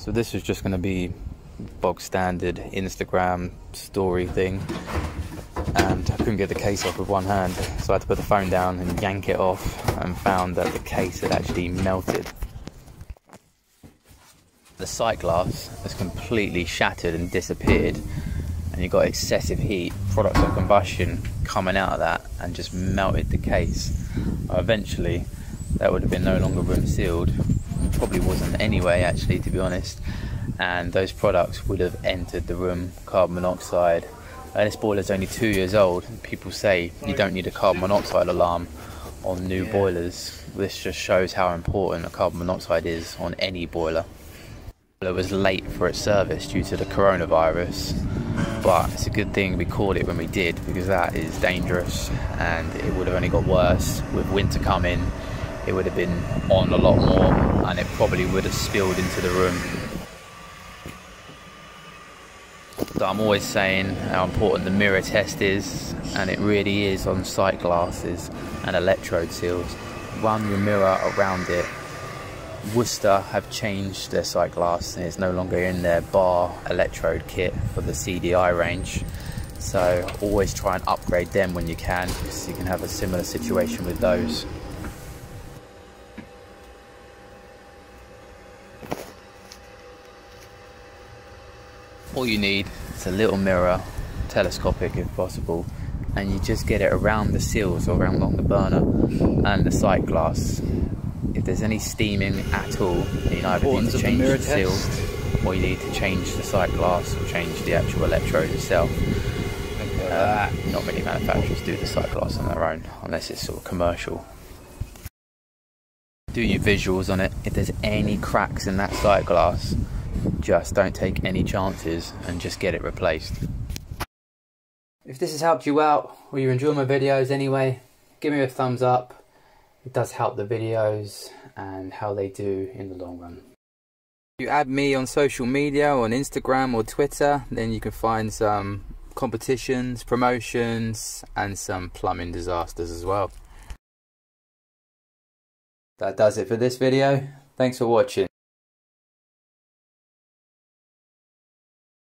So this is just going to be bog standard Instagram story thing, and I couldn't get the case off with one hand, so I had to put the phone down and yank it off, and found that the case had actually melted. The sight glass has completely shattered and disappeared, and you've got excessive heat, products of combustion coming out of that, and just melted the case. Eventually that would have been no longer room sealed, probably wasn't anyway actually, to be honest, and those products would have entered the room, carbon monoxide. And this boiler's only 2 years old. People say you don't need a carbon monoxide alarm on new boilers. This just shows how important a carbon monoxide is on any boiler. The boiler was late for its service due to the coronavirus, but it's a good thing we caught it when we did, because that is dangerous, and it would have only got worse. With winter coming, it would have been on a lot more, and it probably would have spilled into the room. So I'm always saying how important the mirror test is, and it really is on sight glasses and electrode seals. Run your mirror around it. Worcester have changed their sight glass, and it's no longer in their bar electrode kit for the CDI range. So always try and upgrade them when you can, because you can have a similar situation with those. All you need is a little mirror, telescopic if possible, and you just get it around the seals or around along the burner and the sight glass. If there's any steaming at all, you either need to change the seal, or you need to change the sight glass, or change the actual electrode itself. Not many manufacturers do the sight glass on their own, unless it's sort of commercial. Do your visuals on it. If there's any cracks in that sight glass, just don't take any chances and just get it replaced. If this has helped you out, or you enjoy my videos anyway, give me a thumbs up. It does help the videos and how they do in the long run. If you add me on social media, on Instagram or Twitter, then you can find some competitions, promotions, and some plumbing disasters as well. That does it for this video. Thanks for watching.